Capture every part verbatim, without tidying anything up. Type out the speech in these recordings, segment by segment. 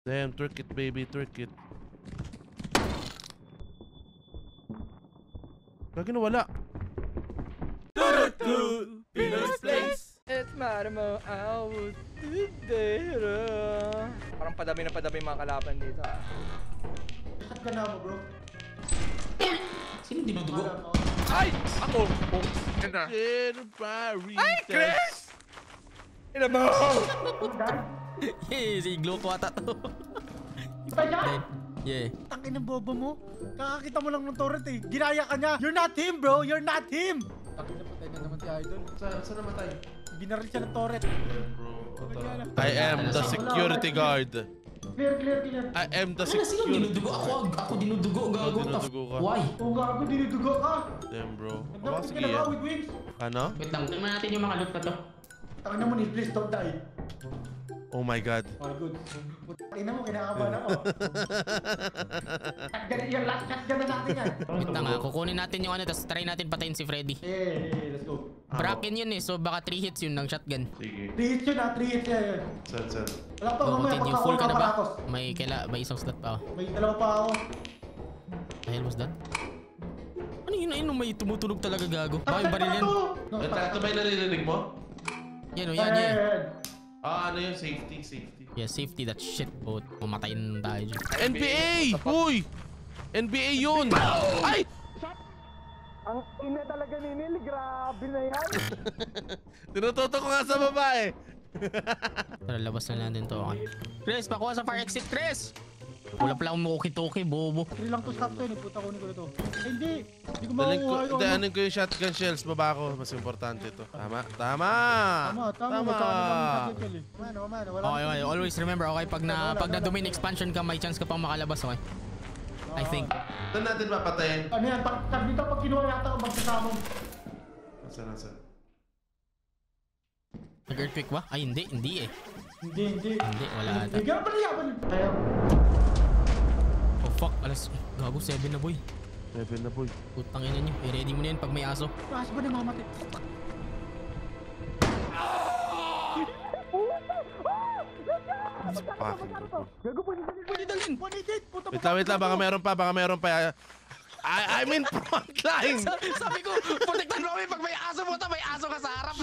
Damn, trick it, baby, trick it. Lagi nawala. Turtle, Venus place. Et marmo out dera. Parang padami na padami mga kalaban dito. Cut ka na mo, bro. Sino di magdugo? Ay! Ako! Ganda! Ay, Chris! Ina mo! Yee, si Iglo ko ata to. Iba niya? Yeah. Takin ang bobo mo. Kakakita mo lang ng turret eh. Ginaya ka niya. You're not him, bro. You're not him. Takin na patay na naman si Idol. Saan namatay? Binaril siya ng turret. I am the security guard. Clear, clear, clear. I am the security guard. Ako dinudugo. Gago. Why? O gago dinudugo ka. Damn, bro. Awa, sige yan. Ano? Wait lang. Tingnan natin yung mga loot na to. Takin na mo ni. Please don't die. Oh my god. Oh good. Putang ina mo, kinakabahan ako. Yung last shot gano'n natin yan. Wait na nga, kukunin natin yung ano, tapos try natin patayin si Freddy. Yeah, yeah, let's go. Bracken yun eh, so baka three hits yun ng shotgun. Sige. three hits yun ah, three hits yun. Saan, saan? Wala pa, mamaya pagkakawal ka pa atos. May kaila, may isang slot pa ako. May dalawa pa ako. The hell was that? Ano yun, ano may tumutunog talaga gago? Baka yung baril yan. Ito ba yung narinig mo? Yan o, yan yan. Ah, ano yun? Safety, safety. Yeah, safety, that shit, bot. Mamatayin tayo dyan. N B A! Uy! N B A yun! Ay! Ang ina talaga ni Neil. Grabe na yan. Tinututo ko nga sa babae. Tara, labas na lang din to. Okay. Chris, pakuha sa fire exit, Chris! Wala pala akong mukuki-tuki, bobo. Hindi lang to stop to yun. Puta kunin ko na to. Hindi! Hindi ko makuha yun. Daanin ko yung shotgun shells. Baba ko. Mas importante to. Tama. Tama! Tama. Tama. Mano, mano. Okay, okay. Always remember, okay? Pag na domain expansion ka, may chance ka pang makalabas, okay? I think. Saan natin mapatayin? Ano yan? Pag dito, pag kinuha yata ko, magsasamong. Nasaan, nasaan? Nag-earthquake ba? Ay, hindi. Hindi eh. Hindi, hindi. Hindi, wala ata. Hindi, gano'n pa niya. Fuck, alas, gago, seven na boy. seven na boy. Putang ina nyo, i-ready mo na yan pag may aso. Aso ba na mamatay? Gago, punidalin! Wait lang, wait lang, baka meron pa, baka meron pa. I mean frontline! Sabi ko, protektan mo kami pag may aso mo, may aso ka sa harap.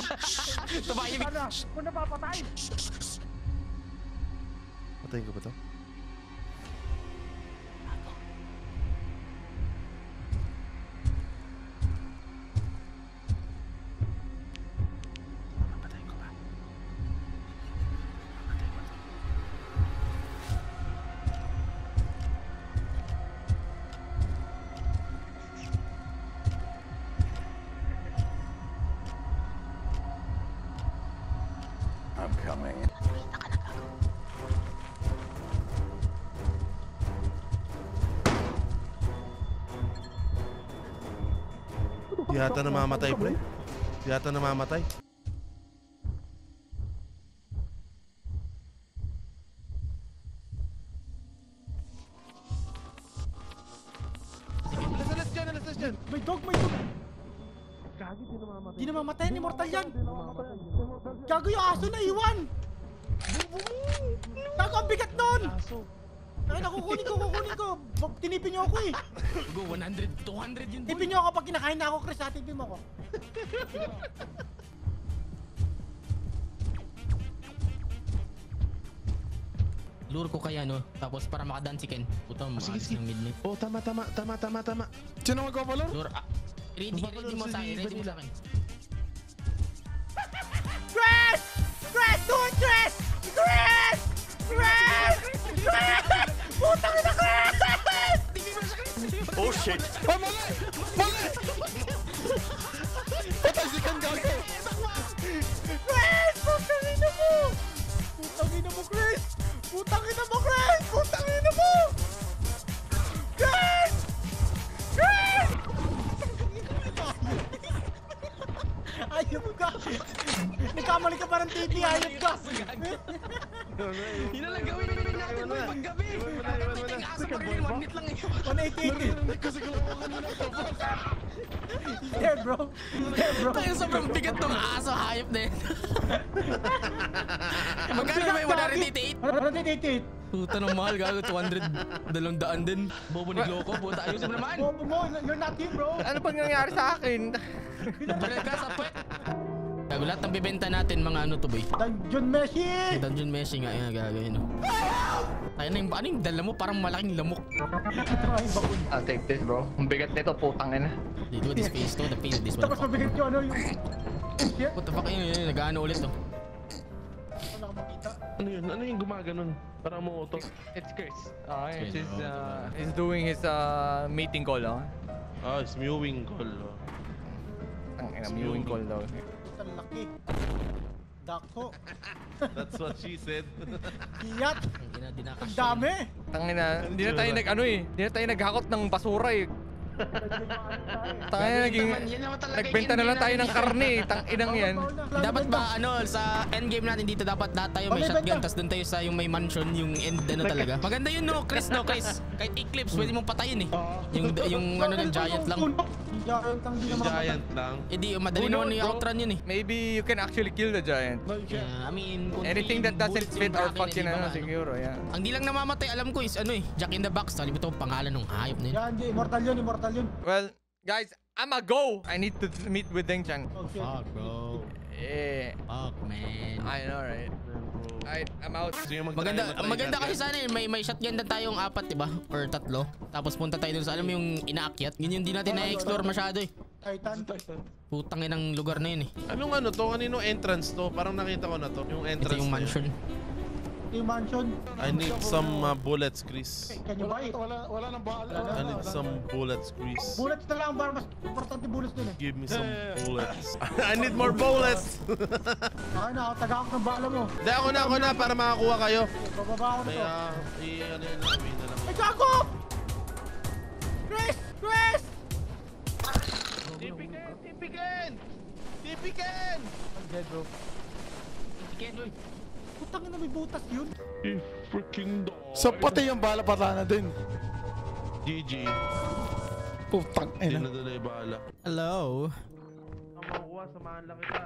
Tumayin. Kung napapatayin. Patayin ko ba ito? Di yata namamatay, bro. Di yata namamatay. Alas-alas dyan, alas-alas dyan. May dog, may dog. Gago, di namamatay. Di namamatay, ni Mortal yan. Gago, yung aso na iwan. Gago, ang bigat nun. Ay, nakukunin ko, kukunin ko. Tinipin niyo ako eh. Go, one hundred, two hundred yun. Tipin niyo ako pag kinakain na ako, Chris. Tipin mo ako. Lure ko kaya, no? Tapos para makadance si Ken. Puta, maalis ng mid-mid. Oh, tama, tama, tama, tama, tama. Sino mag-overlord? Lure, ah. Ready, ready mo sa akin, ready mo sa akin. Chris! Chris! Do it, Chris! Chris! Chris! Chris! Putang ina, Chris! Oh shit! Oh malay! Malay! Patay si Ken, gago! Chris! Putang ina mo! Putang ina mo, Chris! Putang ina mo, Chris! Putang ina mo! Chris! Chris! Ayaw mo ka! Nagkamali ka parang T V, ayaw ka! Yun lang gawin natin mo yung paggabi! Titing aso pa kayo, magnet lang eh! one eighty-eight! There bro! There bro! Tayo sobrang bigat ng aso, hayop na yun! Magkano ba yung one eighty-eight? one eighty-eight! Puta na mahal, gago. two hundred, dalawang daan din. Bobo ni Gloco, buta ayusin mo naman. Bobo mo, you're not you, bro. Ano pang nangyari sa akin? Nabalik ka sa pwet. Gago, lahat ng bibenta natin, mga ano to, boy. Dungeon Meshi! Dungeon Meshi nga, yung gago, yun. Tayo na yung, ano yung dala mo? Parang malaking lamok. I'll take this, bro. Ang bigat nito, putang ina. Dito, this face to, the face, this one. Tapos mabigat yung ano, yung... What the fuck, yun, yun, nag-ano ulit, to. Ano yun? Ano yung gumaganon? Para mo auto. It's Chris. Ah, it's Chris. He's, uh, he's doing his uh, meeting call, oh. Ah, it's mewing call, oh. Ang ina, mewing call daw. Ang laki. Dako. That's what she said. Kiyat! Ang dami! Tangina, hindi na tayo nag-ano eh. Hindi na tayo naghakot ng basura eh. Tayo naging nagbenta na lang tayo ng karne, tang-inang yan. Dapat ba ano sa end game natin dito dapat lahat tayo may shotgun tas doon tayo sa yung may mansion yung end ano talaga. Maganda yun no, Chris no, Chris. Kahit Eclipse pwede mong patayin eh. Yung yung ano ng giant lang. Giant lang. Eh di madali no ni outrun yun eh. Maybe you can actually kill the giant. I mean anything that doesn't fit our fucking ano siguro, yeah. Ang di lang namamatay alam ko is ano eh, Jack in the Box. Kalimutan ko pangalan ng hayop na yun. Yan, immortal yun, immortal. Well, guys, I'ma go. I need to meet with Deng-chan. Okay. Fuck, bro. Yeah. Fuck, man. I know, right? Alright, I'm out. Maganda, maganda kasi sana yun. May, may shotgun na tayong apat, diba? Or tatlo. Tapos punta tayo dun sa, alam mo yung inaakyat. Yun yung di natin na-explore masyado eh. Titan. Putang inang lugar na yun eh. Anong ano to? Kanino entrance to? Parang nakita ko na to. Yung entrance. Ito yung mansion. Yung mansion. I need some uh, bullets, Chris. Can you buy it? Wala, wala nang bahala. I need some bullets, Chris. Bullets na lang, bar. Mas importante bullets din eh. Give me some bullets. I need more bullets. Ay na, taga ako ng bahala mo. Hindi, ako na, ako na, para makakuha kayo. Bababa ako na to. Kaya, ano yun, namin na lang. Ay, kako! Chris! Chris! Tipikin! Tipikin! Tipikin! I'm dead, bro. Tipikin, bro. Putang ina, may butas yun. If freaking dog. Sa pati yung bala patana din. G G. Putang ina. Dinadala yung bala. Hello. Makuha, samahan lang kita.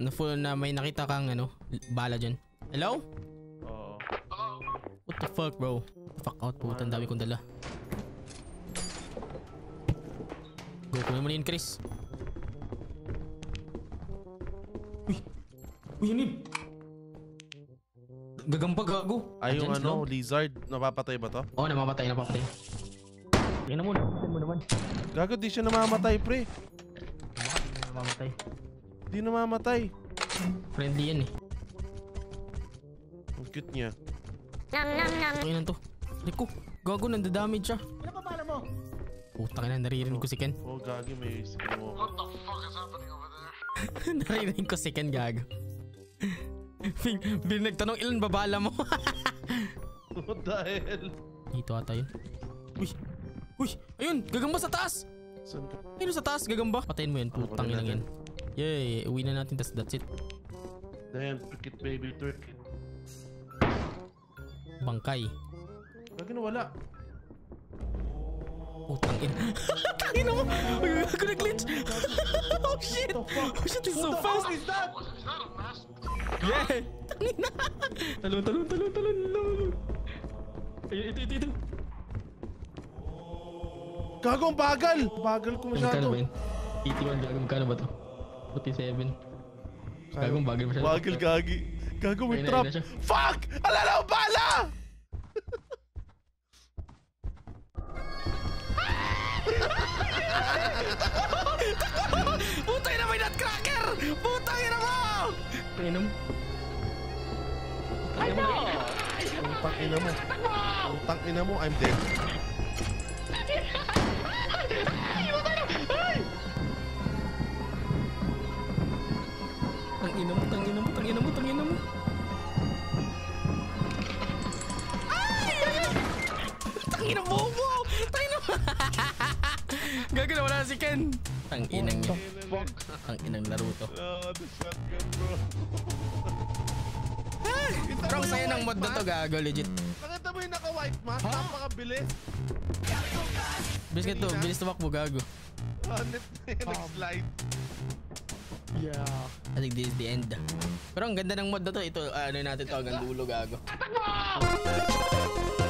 Na-full na may nakita kang ano, bala dyan. Hello? Oo. What the fuck, bro? Fuck out, putang dami kong dala. Go, kunin mo na yun, Chris. Uy, yun yun. Gagampag gago. Ay, yung ano, lizard. Napapatay ba to? Oo, namapatay, napapatay. Yan na muna, yan mo naman. Gago, di siya namamatay, pre. Di namamatay. Di namamatay. Friendly yan eh. Ang cute niya. Nam, nam, nam. Ay, nanto. Liko, gago, nandadamage siya. Ano pa pala mo? Putang ina, naririnig ko si Ken. Oh, gago, may skin mo. What the fuck is happening over there? Naririnig ko si Ken, gago. Binagtanong ilan babala mo. What the hell? Dito ata yun. Uy! Uy! Ayun! Gagamba sa taas! Ayun sa taas! Gagamba! Patayin mo yun. Putang ilang yan. Yay! Uwi na natin. That's, that's it. Damn! Trick it baby! Trick it! Bangkay. Lagi na wala. Putang ina. Tangin ako! Ako na-glitch! Oh shit! Oh shit, it's so fast! What is that? Is that a mask? Yeah! Tangin na! Talon, talon, talon, talon, talon! Ayun, ito, ito, ito! Gago, ang bagal! Bagal ko masyado! eighty-one, gago, magkano ba ito? forty-seven. Gago, ang bagal masyado. Bagal, gagi. Gago, may trap! Fuck! Alala, ang bala! Putang ina, may nutcracker! Putang ina mo! Inom. I know! Putang ina mo. Putang ina mo, I'm dead. Tang ina mo, tang ina mo, tang ina mo, tang ina mo. Ay! Tang ina mo, tang ina mo. Gago na wala si Ken. Ang inang niya. Ang inang laro to. Parang sa'yo ng mod na to, gago, legit. Nakita mo yung naka-wipe mask? Napakabilis. Bilis ka to, bilis tumakbo, gago. Nag-slide. Yeah. I think this is the end. Pero ang ganda ng mod na to. Ito, ano natin tawag, ang dulo, gago. Atak mo!